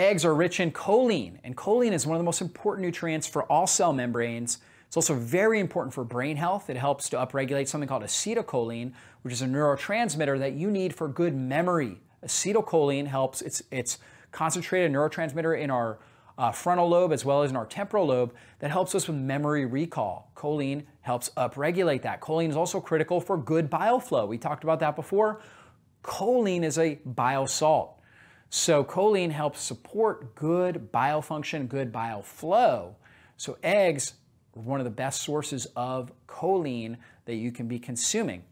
Eggs are rich in choline, and choline is one of the most important nutrients for all cell membranes. It's also very important for brain health. It helps to upregulate something called acetylcholine, which is a neurotransmitter that you need for good memory. Acetylcholine helps, it's concentrated neurotransmitter in our frontal lobe as well as in our temporal lobe that helps us with memory recall. Choline helps upregulate that. Choline is also critical for good bile flow. We talked about that before. Choline is a bile salt. So choline helps support good bile function, good bile flow. So eggs are one of the best sources of choline that you can be consuming.